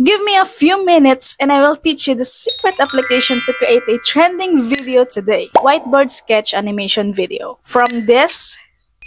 Give me a few minutes and I will teach you the secret application to create a trending video today. Whiteboard sketch animation video. From this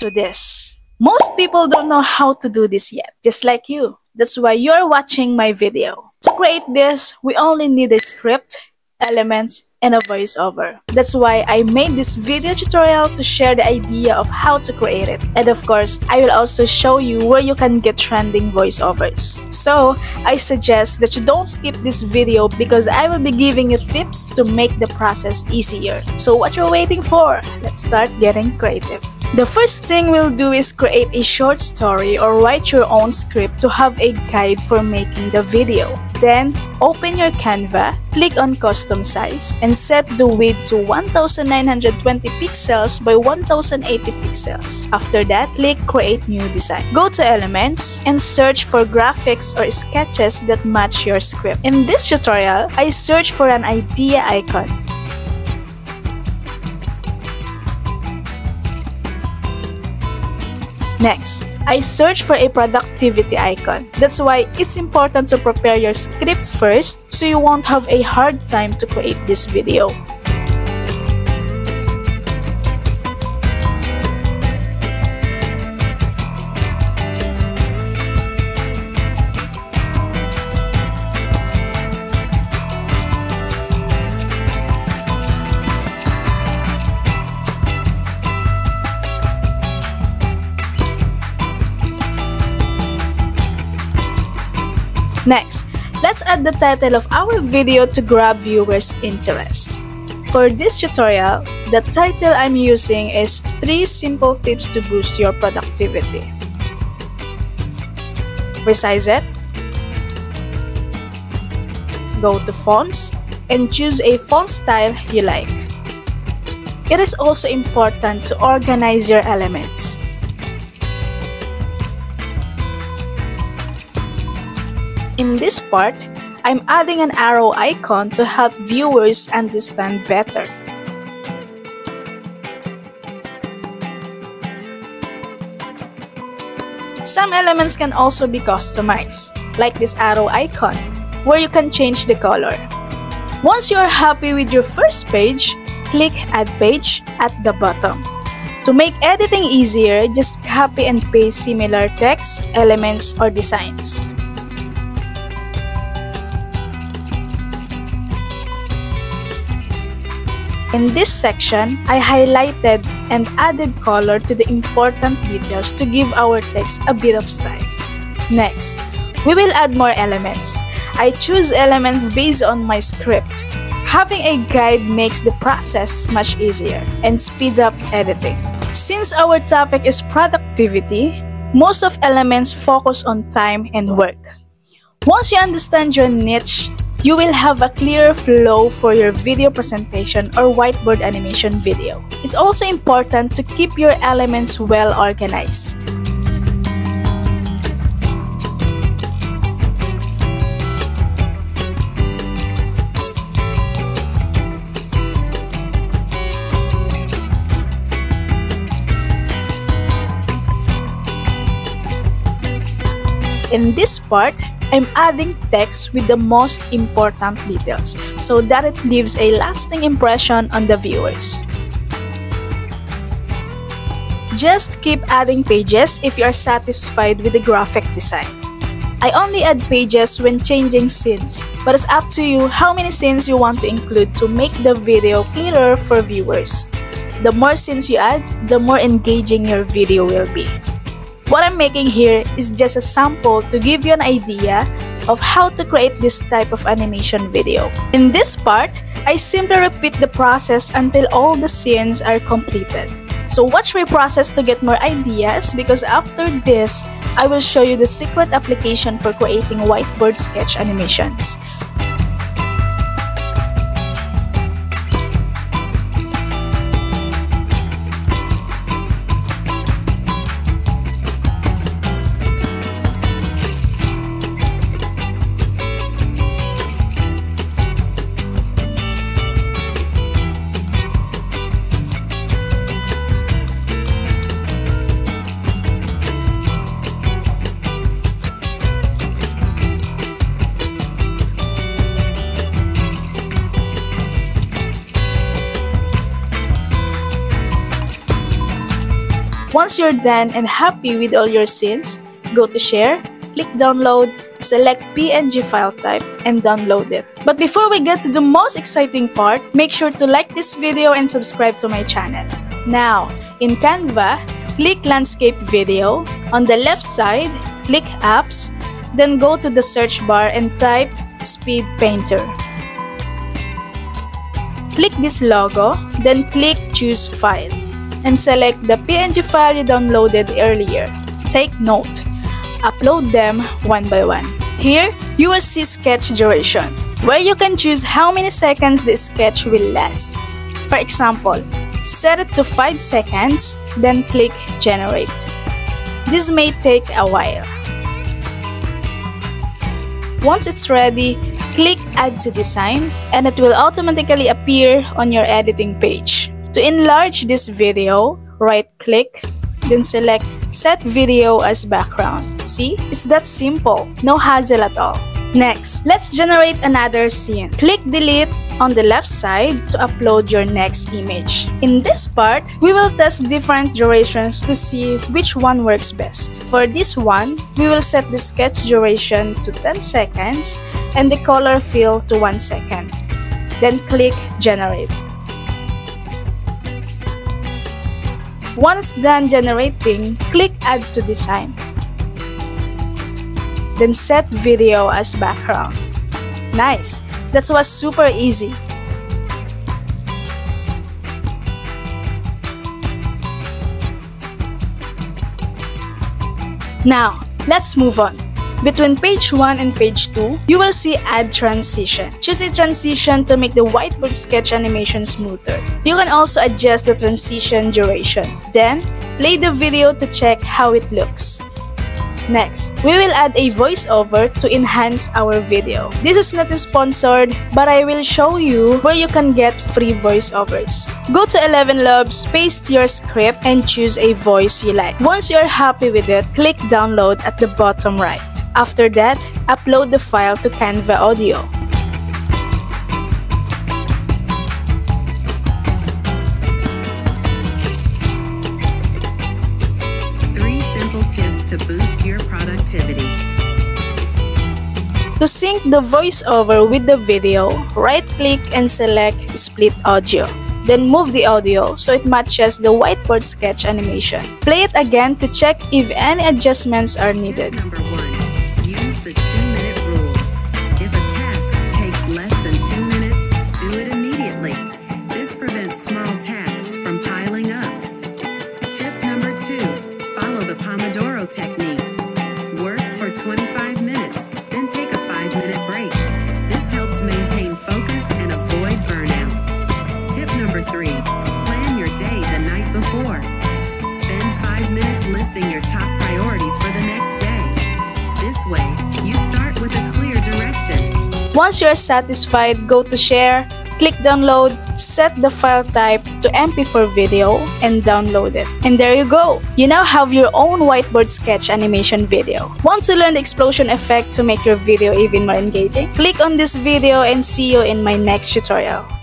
to this. Most people don't know how to do this yet, just like you. That's why you're watching my video. To create this, we only need a script, elements, and a voiceover. That's why I made this video tutorial to share the idea of how to create it. And of course, I will also show you where you can get trending voiceovers. So, I suggest that you don't skip this video because I will be giving you tips to make the process easier. So what you're waiting for? Let's start getting creative. The first thing we'll do is create a short story or write your own script to have a guide for making the video. Then, open your Canva, click on Custom Size, and set the width to 1920 pixels by 1080 pixels. After that, click Create New Design. Go to Elements and search for graphics or sketches that match your script. In this tutorial, I search for an idea icon. Next, I search for a productivity icon. That's why it's important to prepare your script first so you won't have a hard time to create this video. Next, let's add the title of our video to grab viewers' interest. For this tutorial, the title I'm using is 3 simple tips to boost your productivity. Resize it. Go to fonts and choose a font style you like. It is also important to organize your elements. In this part, I'm adding an arrow icon to help viewers understand better. Some elements can also be customized, like this arrow icon, where you can change the color. Once you're happy with your first page, click Add Page at the bottom. To make editing easier, just copy and paste similar text, elements, or designs. In this section, I highlighted and added color to the important details to give our text a bit of style. Next, we will add more elements. I choose elements based on my script. Having a guide makes the process much easier and speeds up editing. Since our topic is productivity, most of elements focus on time and work. Once you understand your niche, you will have a clearer flow for your video presentation or whiteboard animation video. It's also important to keep your elements well organized. In this part, I'm adding text with the most important details so that it leaves a lasting impression on the viewers. Just keep adding pages if you are satisfied with the graphic design. I only add pages when changing scenes, but it's up to you how many scenes you want to include to make the video clearer for viewers. The more scenes you add, the more engaging your video will be. What I'm making here is just a sample to give you an idea of how to create this type of animation video. In this part, I simply repeat the process until all the scenes are completed. So watch my process to get more ideas because after this, I will show you the secret application for creating whiteboard sketch animations. Once you're done and happy with all your scenes, go to Share, click Download, select PNG file type, and download it. But before we get to the most exciting part, make sure to like this video and subscribe to my channel. Now, in Canva, click Landscape Video. On the left side, click Apps, then go to the search bar and type Speed Painter. Click this logo, then click Choose File, and select the PNG file you downloaded earlier. Take note, upload them one by one. Here, you will see sketch duration, where you can choose how many seconds the sketch will last. For example, set it to 5 seconds, then click Generate. This may take a while. Once it's ready, click Add to Design, and it will automatically appear on your editing page. To enlarge this video, right-click, then select Set Video as Background. See? It's that simple. No hassle at all. Next, let's generate another scene. Click Delete on the left side to upload your next image. In this part, we will test different durations to see which one works best. For this one, we will set the sketch duration to 10 seconds and the color fill to 1 second. Then click Generate. Once done generating, click Add to Design. Then set video as background. Nice! That was super easy. Now, let's move on. Between page 1 and page 2, you will see Add Transition. Choose a transition to make the whiteboard sketch animation smoother. You can also adjust the transition duration. Then, play the video to check how it looks. Next, we will add a voiceover to enhance our video. This is not sponsored, but I will show you where you can get free voiceovers. Go to ElevenLabs, paste your script, and choose a voice you like. Once you're happy with it, click Download at the bottom right. After that, upload the file to Canva Audio. To boost your productivity. To sync the voiceover with the video, right-click and select Split Audio. Then move the audio so it matches the whiteboard sketch animation. Play it again to check if any adjustments are needed. Tip number 1. Use the 2-minute rule. If a task takes less than 2 minutes, do it immediately. This prevents small tasks from piling up. Tip number 2. The Pomodoro technique. Work for 25 minutes, then take a 5-minute break. This helps maintain focus and avoid burnout. Tip number 3, plan your day the night before. Spend 5 minutes listing your top priorities for the next day. This way, you start with a clear direction. Once you're satisfied, go to Share, click Download, set the file type to MP4 video, and download it. And there you go! You now have your own whiteboard sketch animation video. Want to learn the explosion effect to make your video even more engaging? Click on this video and see you in my next tutorial.